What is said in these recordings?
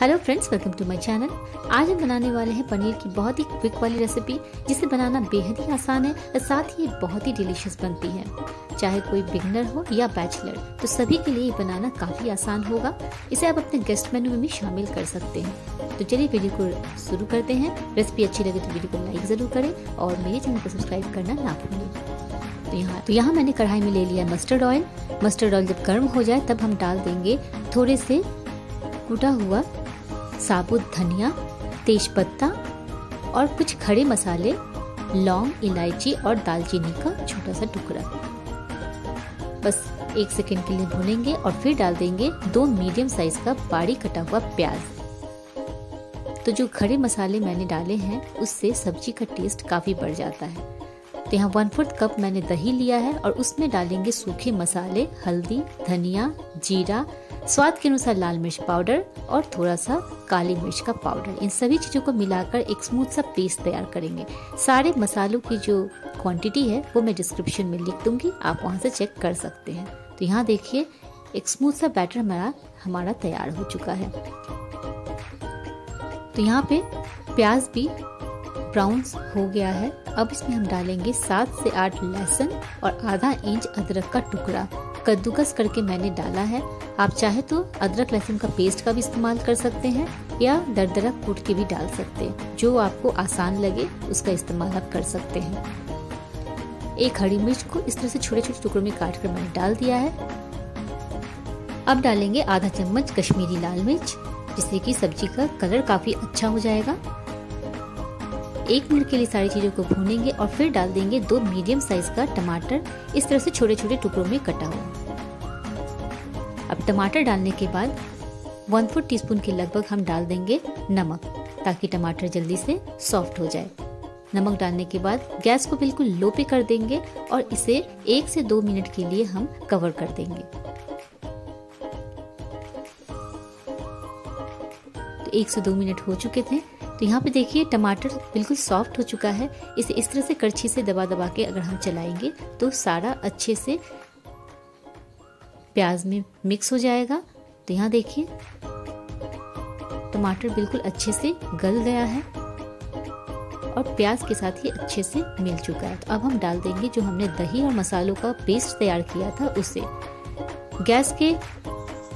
Hello friends, welcome to my channel. आज हम बनाने वाले हैं पनीर की बहुत ही क्विक वाली रेसिपी, जिसे बनाना बेहद ही आसान है और साथ ही बहुत ही डिलीशियस बनती है। चाहे कोई बिगिनर हो या बैचलर, तो सभी के लिए बनाना काफी आसान होगा। इसे आप अपने गेस्ट मेन्यू में भी शामिल कर सकते हैं। तो चलिए वीडियो को शुरू करते हैं। रेसिपी अच्छी लगे तो वीडियो को लाइक जरूर करें और मेरे चैनल को सब्सक्राइब करना ना भूलें। तो यहाँ मैंने कढ़ाई में ले लिया मस्टर्ड ऑयल। जब गर्म हो जाए तब हम डाल देंगे थोड़े से कूटा हुआ साबुत धनिया, तेजपत्ता और कुछ खड़े मसाले, लौंग, इलायची और दालचीनी का छोटा सा टुकड़ा। बस एक सेकेंड के लिए भूनेंगे और फिर डाल देंगे 2 मीडियम साइज का बारीक कटा हुआ प्याज। तो जो खड़े मसाले मैंने डाले हैं उससे सब्जी का टेस्ट काफ़ी बढ़ जाता है। तो यहाँ 1/4 कप मैंने दही लिया है और उसमें डालेंगे सूखे मसाले, हल्दी, धनिया, जीरा, स्वाद के अनुसार लाल मिर्च पाउडर और थोड़ा सा काली मिर्च का पाउडर। इन सभी चीज़ों को मिलाकर एक स्मूथ सा पेस्ट तैयार करेंगे। सारे मसालों की जो क्वांटिटी है वो मैं डिस्क्रिप्शन में लिख दूंगी, आप वहाँ से चेक कर सकते हैं। तो यहाँ देखिए एक स्मूथ सा बैटर हमारा तैयार हो चुका है। तो यहाँ पे प्याज भी ब्राउन हो गया है। अब इसमें हम डालेंगे 7 से 8 लहसुन और आधा इंच अदरक का टुकड़ा कद्दूकस करके मैंने डाला है। आप चाहे तो अदरक लहसुन का पेस्ट का भी इस्तेमाल कर सकते हैं या दरदरा कूट के भी डाल सकते हैं, जो आपको आसान लगे उसका इस्तेमाल आप कर सकते हैं। एक हरी मिर्च को इस तरह से छोटे छोटे टुकड़ों में काट कर मैंने डाल दिया है। अब डालेंगे आधा चम्मच कश्मीरी लाल मिर्च, जिससे कि सब्जी का कलर काफी अच्छा हो जाएगा। 1 मिनट के लिए सारी चीज़ों को भूनेंगे और फिर डाल देंगे 2 मीडियम साइज का टमाटर, इस तरह से छोटे छोटे टुकड़ों में कटा हुआ। अब टमाटर डालने के बाद 1/4 टीस्पून के लगभग हम डाल देंगे नमक, ताकि टमाटर जल्दी से सॉफ्ट हो जाए। नमक डालने के बाद गैस को बिल्कुल लो पे कर देंगे और इसे 1 से 2 मिनट के लिए हम कवर कर देंगे। तो 1 से 2 मिनट हो चुके थे। तो यहाँ पे देखिए टमाटर बिल्कुल सॉफ्ट हो चुका है। इसे इस तरह से करछी से दबा दबा के अगर हम चलाएंगे तो सारा अच्छे से प्याज में मिक्स हो जाएगा। तो यहाँ देखिए टमाटर बिल्कुल अच्छे से गल गया है और प्याज के साथ ही अच्छे से मिल चुका है। तो अब हम डाल देंगे जो हमने दही और मसालों का पेस्ट तैयार किया था उसे। गैस के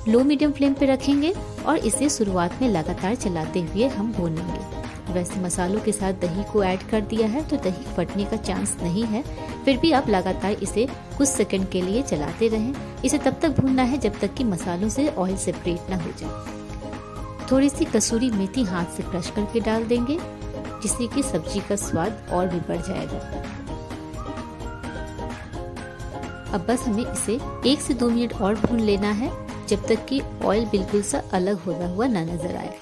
लो मीडियम फ्लेम पे रखेंगे और इसे शुरुआत में लगातार चलाते हुए हम भूनेंगे। वैसे मसालों के साथ दही को ऐड कर दिया है तो दही फटने का चांस नहीं है, फिर भी आप लगातार इसे कुछ सेकंड के लिए चलाते रहें। इसे तब तक भूनना है जब तक कि मसालों से ऑयल सेपरेट ना हो जाए। थोड़ी सी कसूरी मेथी हाथ से क्रश करके डाल देंगे, जिससे कि सब्जी का स्वाद और भी बढ़ जाएगा। अब बस हमें इसे 1 से 2 मिनट और भून लेना है, जब तक कि ऑयल बिल्कुल सा अलग होता हुआ ना नजर आए।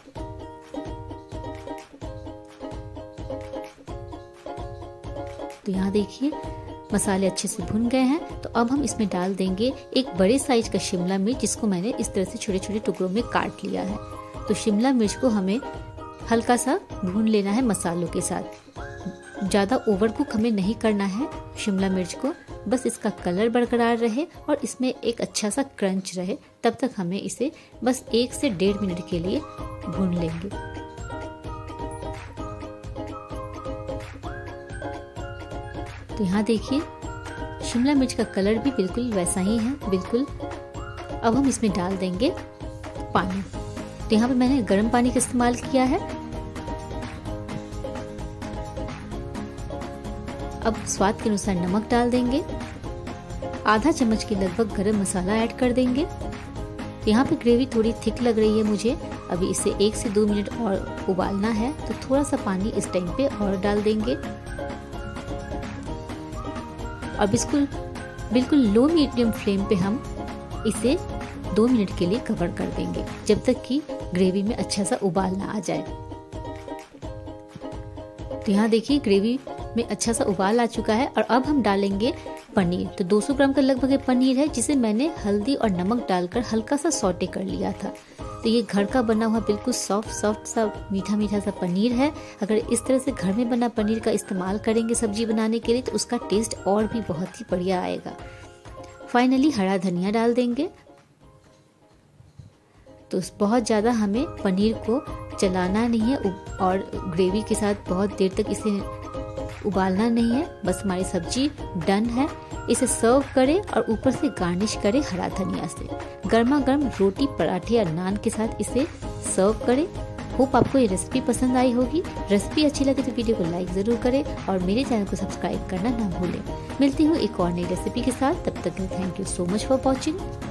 तो यहाँ देखिए मसाले अच्छे से भुन गए हैं। तो अब हम इसमें डाल देंगे एक बड़े साइज का शिमला मिर्च, जिसको मैंने इस तरह से छोटे छोटे टुकड़ों में काट लिया है। तो शिमला मिर्च को हमें हल्का सा भून लेना है मसालों के साथ। ज़्यादा ओवरकुक हमें नहीं करना है शिमला मिर्च को, बस इसका कलर बरकरार रहे और इसमें एक अच्छा सा क्रंच रहे, तब तक हमें इसे बस 1 से 1.5 मिनट के लिए भून लेंगे। तो यहाँ देखिए शिमला मिर्च का कलर भी बिल्कुल वैसा ही है, बिल्कुल। अब हम इसमें डाल देंगे पानी। तो यहाँ पर मैंने गर्म पानी का इस्तेमाल किया है। अब स्वाद के अनुसार नमक डाल देंगे, आधा चम्मच के लगभग गरम मसाला ऐड कर देंगे। यहाँ पे ग्रेवी थोड़ी थिक लग रही है मुझे, अभी इसे 1 से 2 मिनट और उबालना है। तो थोड़ा सा पानी इस टाइम पे और डाल देंगे। अब इसको बिल्कुल लो मीडियम फ्लेम पे हम इसे 2 मिनट के लिए कवर कर देंगे, जब तक कि ग्रेवी में अच्छा सा उबाल ना आ जाए। तो यहाँ देखिए ग्रेवी में अच्छा सा उबाल आ चुका है और अब हम डालेंगे पनीर। तो 200 ग्राम का लगभग पनीर है, जिसे मैंने हल्दी और नमक डालकर हल्का सा सौटे कर लिया था। तो ये घर का बना हुआ बिल्कुल सॉफ्ट सा मीठा सा पनीर है। अगर इस तरह से घर में बना पनीर का इस्तेमाल करेंगे सब्जी बनाने के लिए तो उसका टेस्ट और भी बहुत ही बढ़िया आएगा। फाइनली हरा धनिया डाल देंगे तो बहुत ज़्यादा हमें पनीर को चलाना नहीं है और ग्रेवी के साथ बहुत देर तक इसे उबालना नहीं है। बस हमारी सब्जी डन है। इसे सर्व करें और ऊपर से गार्निश करें हरा धनिया से। गर्मा गर्म रोटी, पराठे या नान के साथ इसे सर्व करें। होप आपको ये रेसिपी पसंद आई होगी। रेसिपी अच्छी लगे तो वीडियो को लाइक ज़रूर करें और मेरे चैनल को सब्सक्राइब करना ना भूलें। मिलती हूँ एक और नई रेसिपी के साथ। तब तक thank you so much for watching.